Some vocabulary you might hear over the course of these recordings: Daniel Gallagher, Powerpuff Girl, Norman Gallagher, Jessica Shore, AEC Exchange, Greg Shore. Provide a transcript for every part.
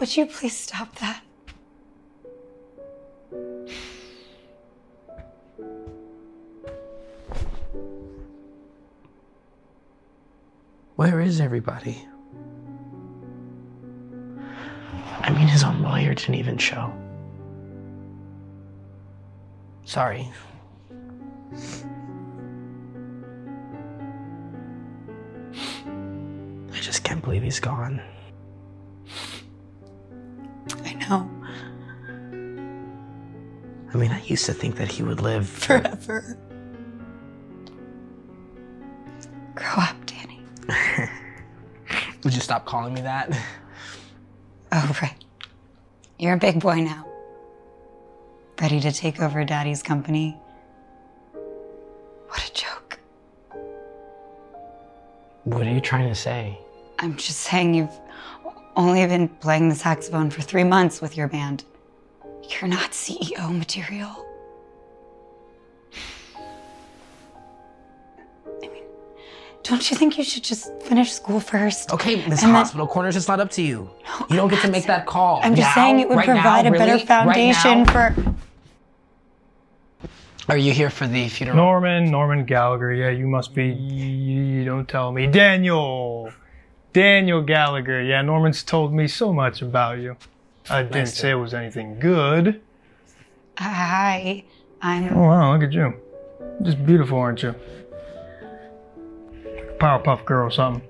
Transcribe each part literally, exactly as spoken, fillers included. Would you please stop that? Where is everybody? I mean, his own lawyer didn't even show. Sorry. I just can't believe he's gone. I know. I mean, I used to think that he would live forever. Grow up, Danny. Would you stop calling me that? Oh, right. You're a big boy now. Ready to take over Daddy's company. What a joke. What are you trying to say? I'm just saying you've only been playing the saxophone for three months with your band. You're not C E O material. I mean, don't you think you should just finish school first? Okay, Miss Hospital Corners, it's not up to you. No, you don't get to make that call. I'm just saying it would provide a better foundation for... Are you here for the funeral? Norman, Norman Gallagher. Yeah, you must be. You don't tell me. Daniel. Daniel Gallagher. Yeah, Norman's told me so much about you. I didn't nice say it was anything good. Hi. I'm... Oh, wow, look at you. You're just beautiful, aren't you? Powerpuff Girl or something.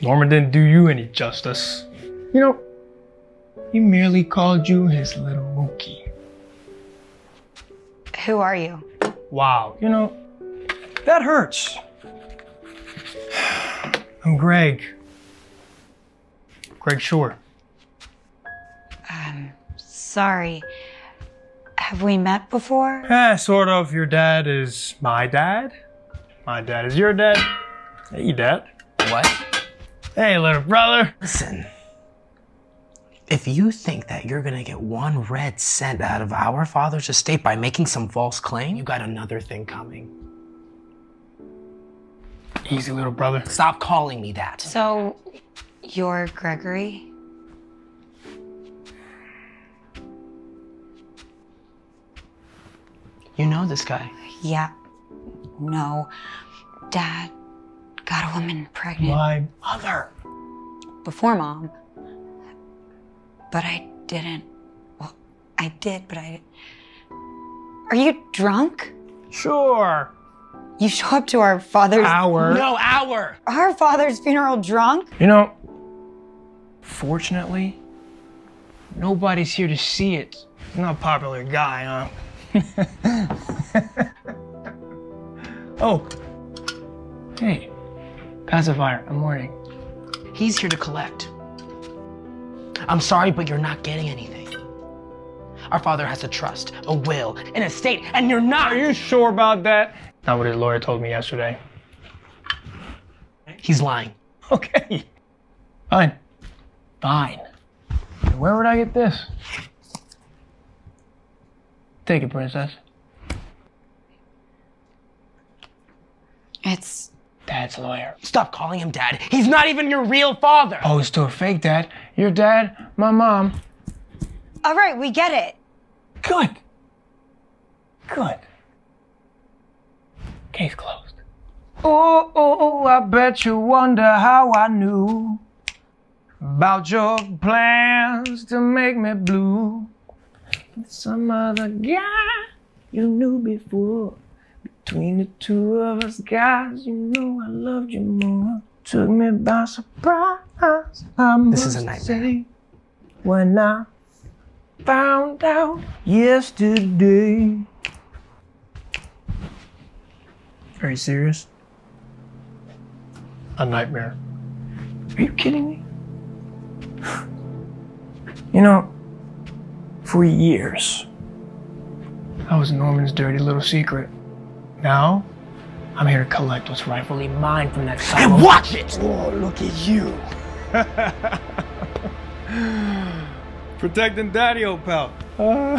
Norman didn't do you any justice. You know, he merely called you his little Mookie. Who are you? Wow, you know, that hurts. I'm Greg. Greg Shore. Um, sorry. Have we met before? Eh, sort of. Your dad is my dad. My dad is your dad. Hey, dad. What? Hey, little brother. Listen. If you think that you're gonna get one red cent out of our father's estate by making some false claim, you got another thing coming. Easy, little brother. Stop calling me that. So, you're Gregory? You know this guy? Yeah. No. Dad got a woman pregnant. My mother. Before Mom. But I didn't. Well, I did, but I... Are you drunk? Sure. You show up to our father's... Our. No, our. Our father's funeral drunk? You know, fortunately, nobody's here to see it. I'm not a popular guy, huh? Oh. Hey. Pacifier, I'm warning. He's here to collect. I'm sorry, but you're not getting anything. Our father has a trust, a will, an estate, and you're not. Are you sure about that? Not what his lawyer told me yesterday. He's lying. Okay. Fine. Fine. Where would I get this? Take it, princess. It's... Dad's lawyer. Stop calling him dad. He's not even your real father. Opposed to a fake dad. Your dad, my mom. All right, we get it. Good. Good. Case closed. Oh, oh, oh, I bet you wonder how I knew about your plans to make me blue. Some other guy you knew before. Between the two of us guys, you know I loved you more. Took me by surprise. I this is a nightmare. When I found out yesterday. Are you serious? A nightmare. Are you kidding me? You know, for years, that was Norman's dirty little secret. Now, I'm here to collect what's rightfully mine from that side. And watch it! Oh, look at you. Protecting Daddy, old pal. Uh,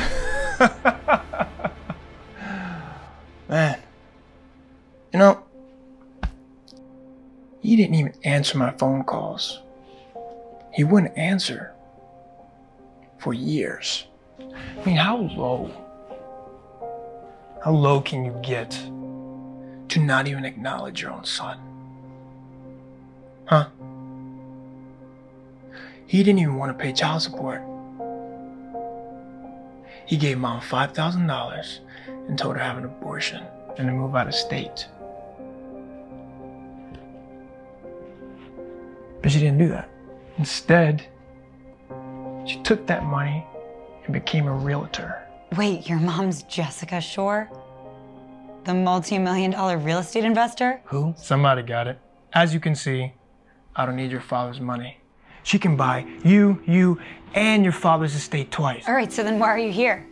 Man, you know, he didn't even answer my phone calls. He wouldn't answer for years. I mean, how low? How low can you get to not even acknowledge your own son? Huh? He didn't even want to pay child support. He gave mom five thousand dollars and told her to have an abortion and to move out of state. But she didn't do that. Instead, she took that money and became a realtor. Wait, your mom's Jessica Shore? The multi-million dollar real estate investor? Who? Somebody got it. As you can see, I don't need your father's money. She can buy you, you, and your father's estate twice. All right, so then why are you here?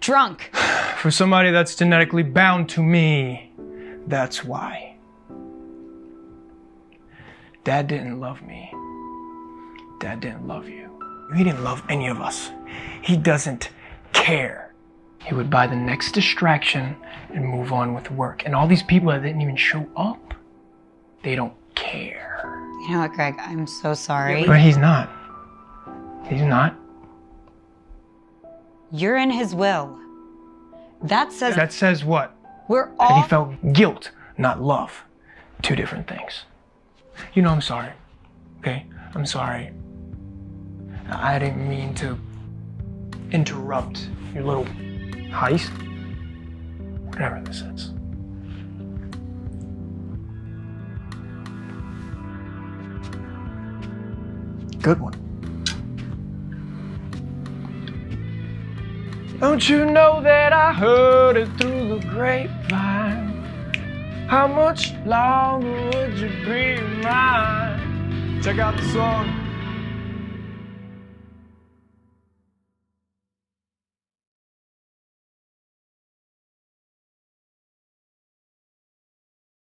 Drunk. For somebody that's genetically bound to me, that's why. Dad didn't love me. Dad didn't love you. He didn't love any of us. He doesn't care. He would buy the next distraction and move on with work. And all these people that didn't even show up, they don't care. You know what, Greg? I'm so sorry. But he's not. He's not. You're in his will. That says... That says what? We're all... That he felt guilt, not love. Two different things. You know, I'm sorry. Okay? I'm sorry. I didn't mean to interrupt your little heist. Whatever this is. Good one. Don't you know that I heard it through the grapevine? How much longer would you be mine? Check out the song.